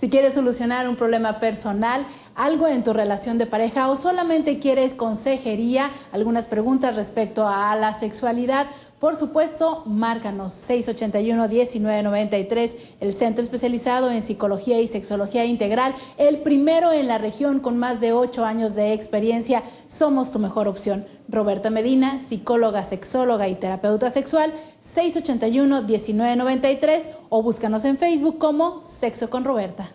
Si quieres solucionar un problema personal, algo en tu relación de pareja o solamente quieres consejería, algunas preguntas respecto a la sexualidad, por supuesto, márcanos 681-1993, el centro especializado en psicología y sexología integral, el primero en la región con más de 8 años de experiencia. Somos tu mejor opción. Robertha Medina, psicóloga, sexóloga y terapeuta sexual, 681-1993 o búscanos en Facebook como Sexo con Robertha.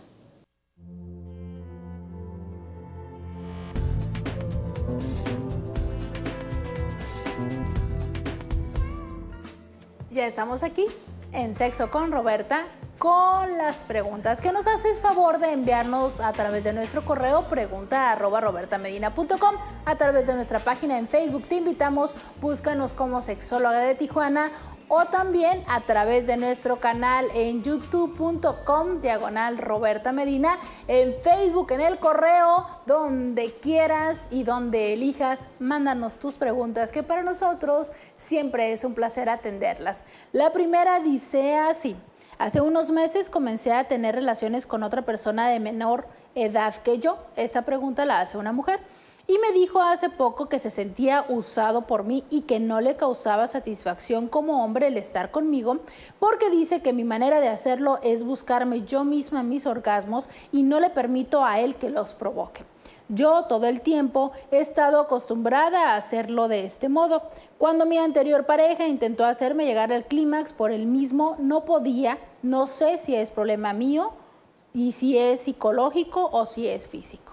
Ya estamos aquí en Sexo con Robertha con las preguntas que nos haces favor de enviarnos a través de nuestro correo pregunta@robertamedina.com, a través de nuestra página en Facebook. Te invitamos, búscanos como Sexóloga de Tijuana o también a través de nuestro canal en youtube.com/Robertha Medina, en Facebook, en el correo, donde quieras y donde elijas, mándanos tus preguntas que para nosotros siempre es un placer atenderlas. La primera dice así: hace unos meses comencé a tener relaciones con otra persona de menor edad que yo. Esta pregunta la hace una mujer. Y me dijo hace poco que se sentía usado por mí y que no le causaba satisfacción como hombre el estar conmigo, porque dice que mi manera de hacerlo es buscarme yo misma mis orgasmos y no le permito a él que los provoque. Yo todo el tiempo he estado acostumbrada a hacerlo de este modo. Cuando mi anterior pareja intentó hacerme llegar al clímax por él mismo, no podía. No sé si es problema mío y si es psicológico o si es físico.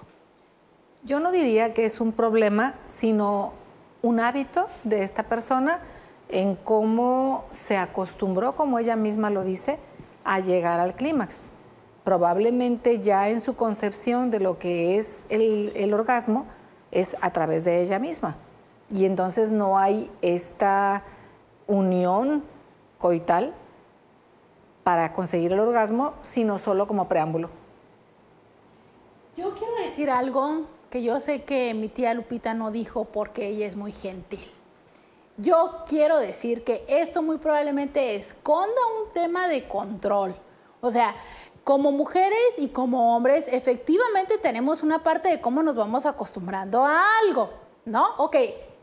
Yo no diría que es un problema, sino un hábito de esta persona en cómo se acostumbró, como ella misma lo dice, a llegar al clímax. Probablemente ya en su concepción de lo que es el orgasmo es a través de ella misma. Y entonces no hay esta unión coital para conseguir el orgasmo, sino solo como preámbulo. Yo quiero decir algo que yo sé que mi tía Lupita no dijo porque ella es muy gentil. Yo quiero decir que esto muy probablemente esconda un tema de control. O sea, como mujeres y como hombres, efectivamente tenemos una parte de cómo nos vamos acostumbrando a algo, ¿no? Ok,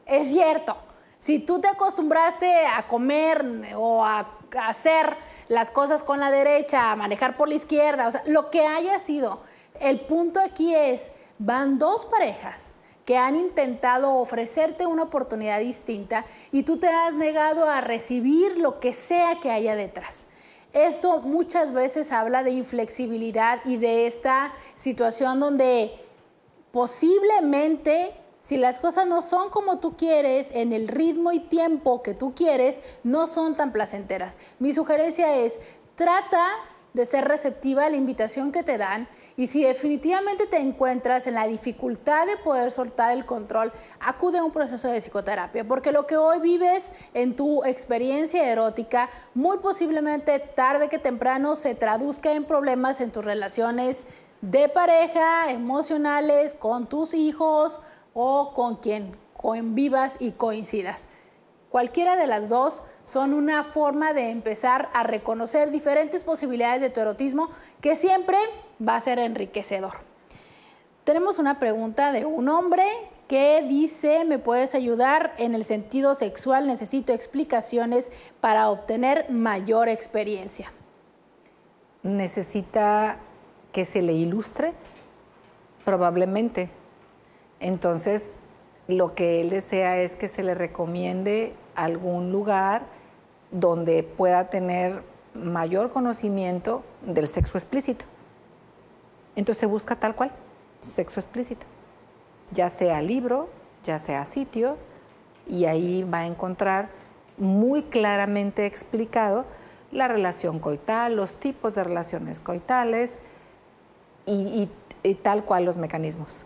es cierto. Si tú te acostumbraste a comer o a hacer las cosas con la derecha, a manejar por la izquierda, o sea, lo que haya sido, el punto aquí es: van dos parejas que han intentado ofrecerte una oportunidad distinta y tú te has negado a recibir lo que sea que haya detrás. Esto muchas veces habla de inflexibilidad y de esta situación donde posiblemente, si las cosas no son como tú quieres, en el ritmo y tiempo que tú quieres, no son tan placenteras. Mi sugerencia es: trata de ser receptiva a la invitación que te dan. Y si definitivamente te encuentras en la dificultad de poder soltar el control, acude a un proceso de psicoterapia, porque lo que hoy vives en tu experiencia erótica, muy posiblemente tarde que temprano se traduzca en problemas en tus relaciones de pareja, emocionales, con tus hijos o con quien convivas y coincidas. Cualquiera de las dos son una forma de empezar a reconocer diferentes posibilidades de tu erotismo, que siempre va a ser enriquecedor. Tenemos una pregunta de un hombre que dice: ¿me puedes ayudar en el sentido sexual? Necesito explicaciones para obtener mayor experiencia. Necesita que se le ilustre, probablemente. Entonces, lo que él desea es que se le recomiende algún lugar donde pueda tener mayor conocimiento del sexo explícito. Entonces busca tal cual, sexo explícito, ya sea libro, ya sea sitio, y ahí va a encontrar muy claramente explicado la relación coital, los tipos de relaciones coitales y tal cual los mecanismos.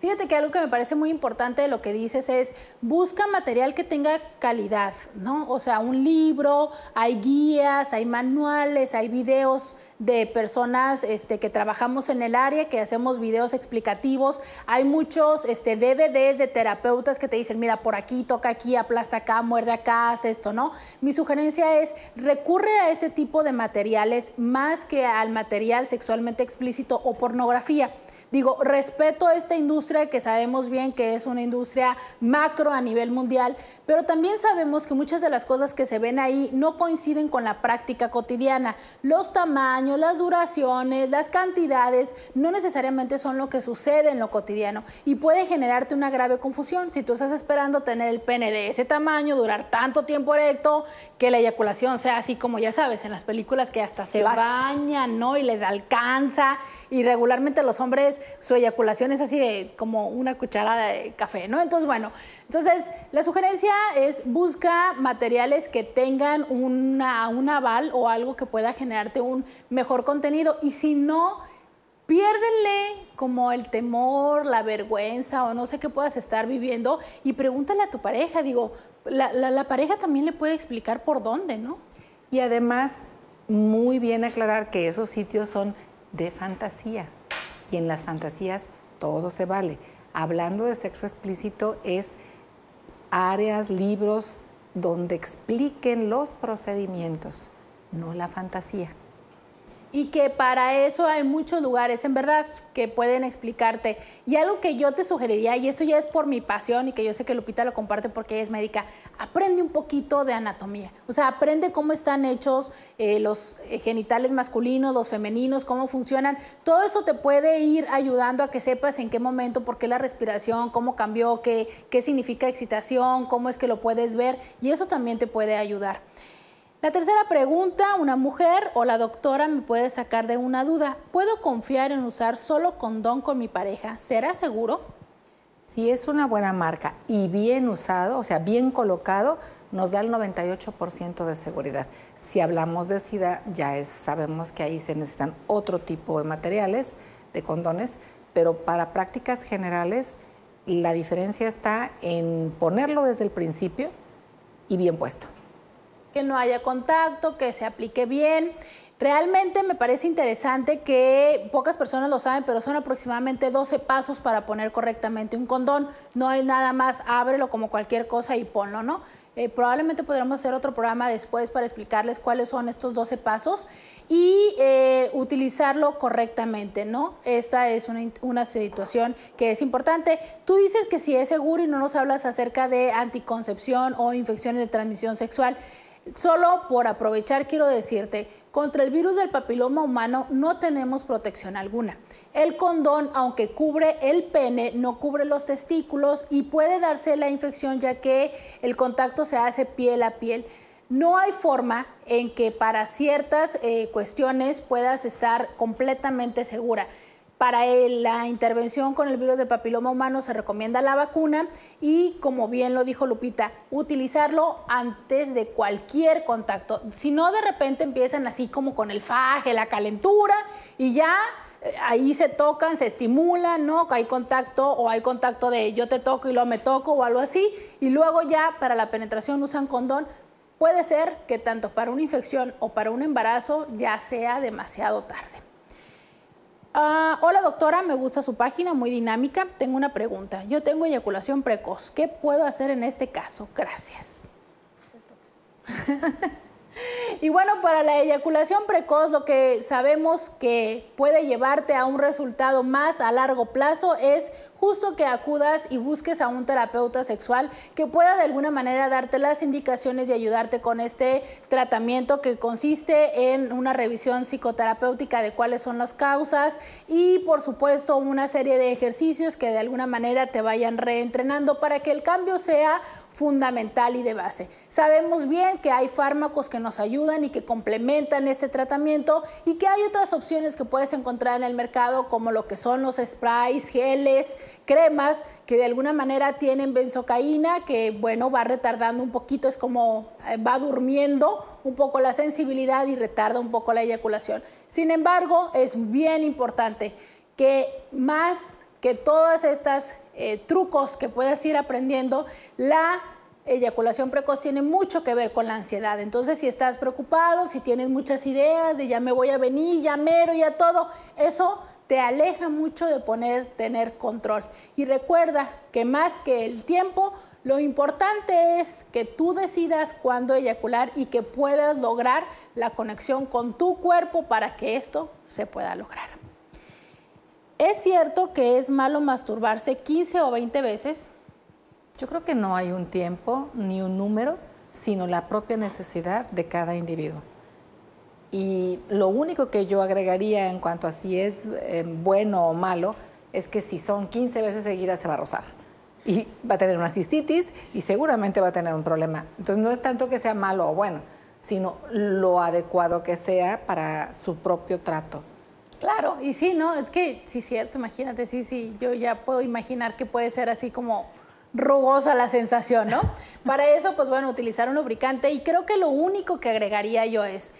Fíjate que algo que me parece muy importante de lo que dices es: busca material que tenga calidad, ¿no? O sea, un libro, hay guías, hay manuales, hay videos de personas que trabajamos en el área, que hacemos videos explicativos. Hay muchos DVDs de terapeutas que te dicen, mira, por aquí, toca aquí, aplasta acá, muerde acá, haz esto, ¿no? Mi sugerencia es, recurre a ese tipo de materiales más que al material sexualmente explícito o pornografía. Digo, respeto esta industria que sabemos bien que es una industria macro a nivel mundial, pero también sabemos que muchas de las cosas que se ven ahí no coinciden con la práctica cotidiana. Los tamaños, las duraciones, las cantidades, no necesariamente son lo que sucede en lo cotidiano y puede generarte una grave confusión. Si tú estás esperando tener el pene de ese tamaño, durar tanto tiempo erecto, que la eyaculación sea así como, ya sabes, en las películas que hasta se bañan, ¿no? Y les alcanza, y regularmente los hombres su eyaculación es así de como una cucharada de café, ¿no? Entonces, bueno, la sugerencia es busca materiales que tengan un aval o algo que pueda generarte un mejor contenido, y si no, piérdele como el temor, la vergüenza o no sé qué puedas estar viviendo y pregúntale a tu pareja. Digo, la pareja también le puede explicar por dónde, ¿no? Y además, muy bien aclarar que esos sitios son de fantasía. Y en las fantasías todo se vale. Hablando de sexo explícito es áreas, libros donde expliquen los procedimientos, no la fantasía. Y que para eso hay muchos lugares, en verdad, que pueden explicarte. Y algo que yo te sugeriría, y eso ya es por mi pasión y que yo sé que Lupita lo comparte porque ella es médica, aprende un poquito de anatomía. O sea, aprende cómo están hechos los genitales masculinos, los femeninos, cómo funcionan. Todo eso te puede ir ayudando a que sepas en qué momento, por qué la respiración, cómo cambió, qué significa excitación, cómo es que lo puedes ver. Y eso también te puede ayudar. La tercera pregunta, una mujer o la doctora me puede sacar de una duda. ¿Puedo confiar en usar solo condón con mi pareja? ¿Será seguro? Si es una buena marca y bien usado, o sea, bien colocado, nos da el 98% de seguridad. Si hablamos de SIDA, sabemos que ahí se necesitan otro tipo de materiales, de condones, pero para prácticas generales la diferencia está en ponerlo desde el principio y bien puesto. Que no haya contacto, que se aplique bien. Realmente me parece interesante que pocas personas lo saben, pero son aproximadamente 12 pasos para poner correctamente un condón. No hay nada más, ábrelo como cualquier cosa y ponlo, ¿no? Probablemente podremos hacer otro programa después para explicarles cuáles son estos 12 pasos y utilizarlo correctamente, ¿no? Esta es una situación que es importante. Tú dices que si es seguro y no nos hablas acerca de anticoncepción o infecciones de transmisión sexual. Solo por aprovechar quiero decirte, contra el virus del papiloma humano no tenemos protección alguna. El condón, aunque cubre el pene, no cubre los testículos y puede darse la infección ya que el contacto se hace piel a piel. No hay forma en que para ciertas cuestiones puedas estar completamente segura. Para la intervención con el virus del papiloma humano se recomienda la vacuna y, como bien lo dijo Lupita, utilizarlo antes de cualquier contacto. Si no, de repente empiezan así como con el faje, la calentura y ya ahí se tocan, se estimulan, ¿no? Hay contacto o hay contacto de yo te toco y luego me toco o algo así. Y luego ya para la penetración usan condón. Puede ser que tanto para una infección o para un embarazo ya sea demasiado tarde. Hola doctora, me gusta su página, muy dinámica. Tengo una pregunta. Yo tengo eyaculación precoz. ¿Qué puedo hacer en este caso? Gracias. Y bueno, para la eyaculación precoz lo que sabemos que puede llevarte a un resultado más a largo plazo es justo que acudas y busques a un terapeuta sexual que pueda de alguna manera darte las indicaciones y ayudarte con este tratamiento que consiste en una revisión psicoterapéutica de cuáles son las causas y por supuesto una serie de ejercicios que de alguna manera te vayan reentrenando para que el cambio sea fundamental y de base. Sabemos bien que hay fármacos que nos ayudan y que complementan este tratamiento y que hay otras opciones que puedes encontrar en el mercado como lo que son los sprays, geles, cremas que de alguna manera tienen benzocaína que, bueno, va retardando un poquito, es como va durmiendo un poco la sensibilidad y retarda un poco la eyaculación. Sin embargo, es bien importante que más que todas estas trucos que puedas ir aprendiendo, la eyaculación precoz tiene mucho que ver con la ansiedad. Entonces, si estás preocupado, si tienes muchas ideas de ya me voy a venir, ya mero, ya todo, eso te aleja mucho de tener control. Y recuerda que más que el tiempo, lo importante es que tú decidas cuándo eyacular y que puedas lograr la conexión con tu cuerpo para que esto se pueda lograr. ¿Es cierto que es malo masturbarse 15 o 20 veces? Yo creo que no hay un tiempo ni un número, sino la propia necesidad de cada individuo. Y lo único que yo agregaría en cuanto a si es bueno o malo es que si son 15 veces seguidas se va a rozar. Y va a tener una cistitis y seguramente va a tener un problema. Entonces, no es tanto que sea malo o bueno, sino lo adecuado que sea para su propio trato. Claro, y sí, ¿no? Es que, sí, cierto, imagínate, sí, yo ya puedo imaginar que puede ser así como rugosa la sensación, ¿no? Para eso, pues bueno, utilizar un lubricante. Y creo que lo único que agregaría yo es,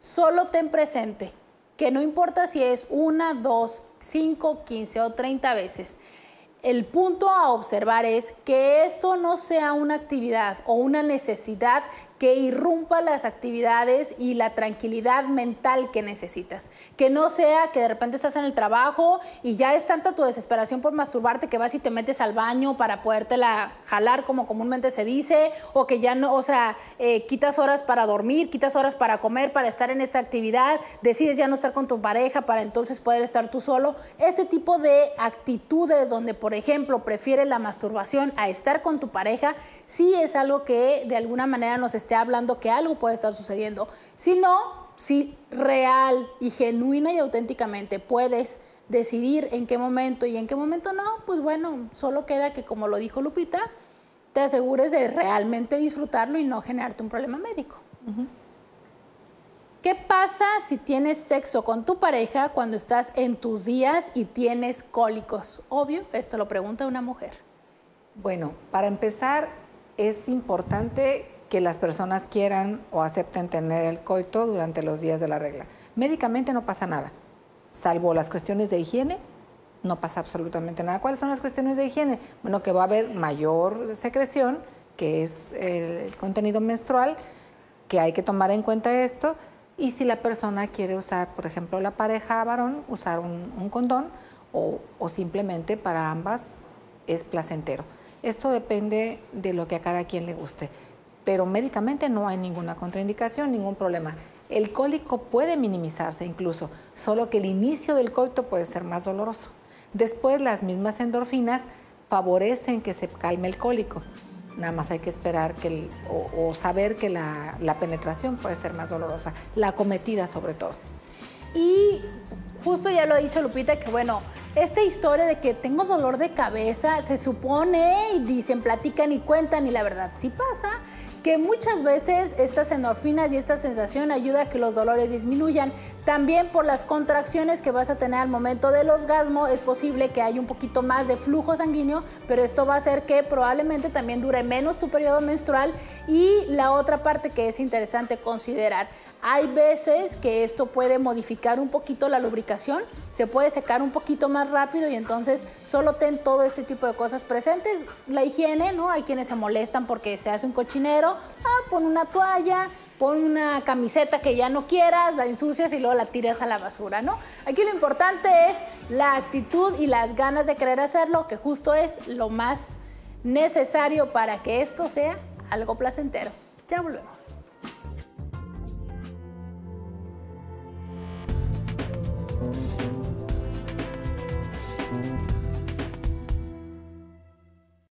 solo ten presente que no importa si es 1, 2, 5, 15 o 30 veces. El punto a observar es que esto no sea una actividad o una necesidad que irrumpa las actividades y la tranquilidad mental que necesitas. Que no sea que de repente estás en el trabajo y ya es tanta tu desesperación por masturbarte que vas y te metes al baño para podértela jalar, como comúnmente se dice, o que ya no, o sea, quitas horas para dormir, quitas horas para comer, para estar en esta actividad, decides ya no estar con tu pareja para entonces poder estar tú solo. Este tipo de actitudes donde, por ejemplo, prefieres la masturbación a estar con tu pareja, sí es algo que de alguna manera nos esté hablando que algo puede estar sucediendo. Si no, si real y genuina y auténticamente puedes decidir en qué momento y en qué momento no, pues bueno, solo queda que, como lo dijo Lupita, te asegures de realmente disfrutarlo y no generarte un problema médico. ¿Qué pasa si tienes sexo con tu pareja cuando estás en tus días y tienes cólicos? Obvio, esto lo pregunta una mujer. Bueno, para empezar, es importante que las personas quieran o acepten tener el coito durante los días de la regla. Médicamente no pasa nada, salvo las cuestiones de higiene, no pasa absolutamente nada. ¿Cuáles son las cuestiones de higiene? Bueno, que va a haber mayor secreción, que es el contenido menstrual, que hay que tomar en cuenta esto. Y si la persona quiere usar, por ejemplo, la pareja varón, usar un condón o simplemente para ambas es placentero. Esto depende de lo que a cada quien le guste. Pero médicamente no hay ninguna contraindicación, ningún problema. El cólico puede minimizarse incluso, solo que el inicio del coito puede ser más doloroso. Después, las mismas endorfinas favorecen que se calme el cólico. Nada más hay que esperar que o saber que la penetración puede ser más dolorosa, la acometida sobre todo. Y justo ya lo ha dicho Lupita, que bueno, esta historia de que tengo dolor de cabeza, se supone, y dicen, platican y cuentan, y la verdad sí pasa, que muchas veces estas endorfinas y esta sensación ayuda a que los dolores disminuyan. También por las contracciones que vas a tener al momento del orgasmo es posible que haya un poquito más de flujo sanguíneo, pero esto va a hacer que probablemente también dure menos tu periodo menstrual. Y la otra parte que es interesante considerar, hay veces que esto puede modificar un poquito la lubricación, se puede secar un poquito más rápido y entonces solo ten todo este tipo de cosas presentes. La higiene, ¿no? Hay quienes se molestan porque se hace un cochinero, pon una toalla, pon una camiseta que ya no quieras, la ensucias y luego la tiras a la basura, ¿no? Aquí lo importante es la actitud y las ganas de querer hacerlo, que justo es lo más necesario para que esto sea algo placentero. Ya volvemos.